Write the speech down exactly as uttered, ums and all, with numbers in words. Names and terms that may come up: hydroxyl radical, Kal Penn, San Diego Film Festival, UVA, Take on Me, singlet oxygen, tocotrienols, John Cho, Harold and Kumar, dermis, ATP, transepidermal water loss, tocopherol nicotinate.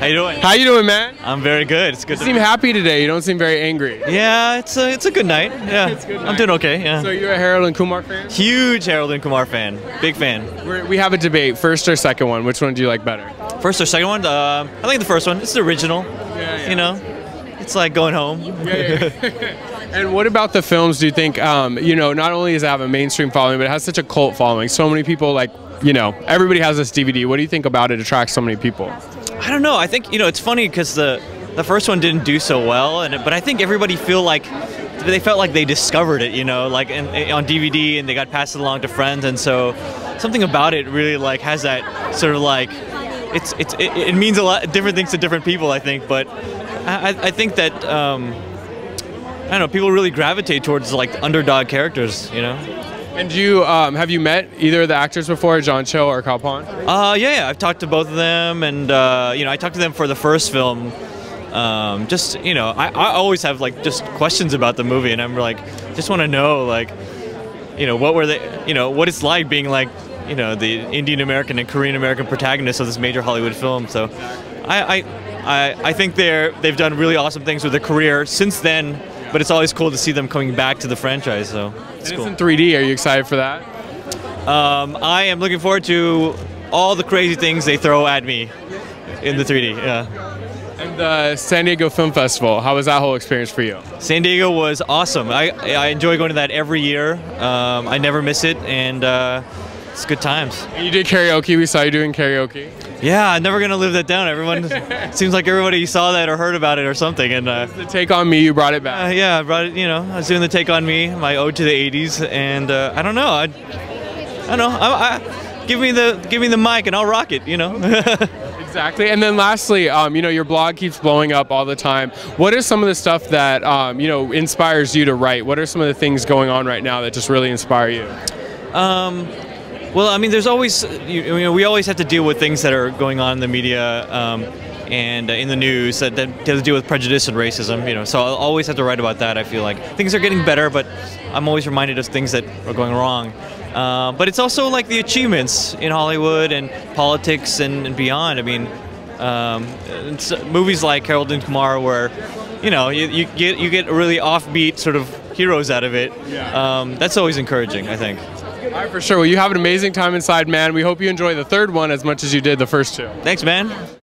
How you doing? How you doing, man? I'm very good. It's good. You seem happy today. You don't seem very angry. Yeah, it's a it's a good night. Yeah, it's good night. I'm doing okay. Yeah. So you're a Harold and Kumar fan? Huge Harold and Kumar fan. Big fan. We're, we have a debate. First or second one? Which one do you like better? First or second one? Uh, I think the first one. It's the original. Yeah, yeah. You know, it's like going home. Yeah, yeah, yeah. And what about the films? Do you think um, you know? Not only does it have a mainstream following, but it has such a cult following. So many people like. You know, everybody has this D V D. What do you think about it attracts so many people? I don't know. I think, you know, it's funny because the the first one didn't do so well, and but I think everybody feel like they felt like they discovered it, you know, like in, in, on D V D, and they got passed along to friends, and so something about it really like has that sort of like it's it's it, it means a lot different things to different people, I think. But I, I think that um, I don't know, people really gravitate towards like underdog characters, you know. And do you, um, have you met either of the actors before, John Cho or Kal Penn? Uh, yeah, yeah, I've talked to both of them, and uh, you know, I talked to them for the first film. Um, just you know, I, I always have like just questions about the movie, and I'm like, just want to know like, you know, what were they, you know, what it's like being like, you know, the Indian American and Korean American protagonists of this major Hollywood film. So, I, I, I, I think they're they've done really awesome things with their career since then. But it's always cool to see them coming back to the franchise, so it's cool. It's in three D. Are you excited for that? Um, I am looking forward to all the crazy things they throw at me in the three D. Yeah. And the San Diego Film Festival. How was that whole experience for you? San Diego was awesome. I I enjoy going to that every year. Um, I never miss it, and uh, it's good times. And you did karaoke. We saw you doing karaoke. Yeah, I'm never gonna live that down. Everyone seems like everybody saw that or heard about it or something. And uh, the Take on Me, you brought it back. Uh, yeah, I brought it. You know, I was doing the Take on Me, my ode to the eighties. And uh, I don't know. I, I don't know. I, I, give me the give me the mic and I'll rock it. You know. Exactly. And then lastly, um, you know, your blog keeps blowing up all the time. What is some of the stuff that um, you know inspires you to write? What are some of the things going on right now that just really inspire you? Um. Well, I mean, there's always, you know, we always have to deal with things that are going on in the media um, and uh, in the news that, that have to deal with prejudice and racism, you know, so I'll always have to write about that, I feel like. Things are getting better, but I'm always reminded of things that are going wrong. Uh, but it's also like the achievements in Hollywood and politics and, and beyond. I mean, um, it's, uh, movies like Harold and Kumar where, you know, you, you, get, you get a really offbeat sort of heroes out of it. Um, that's always encouraging, I think. All right, for sure. Well, you have an amazing time inside, man. We hope you enjoy the third one as much as you did the first two. Thanks, man.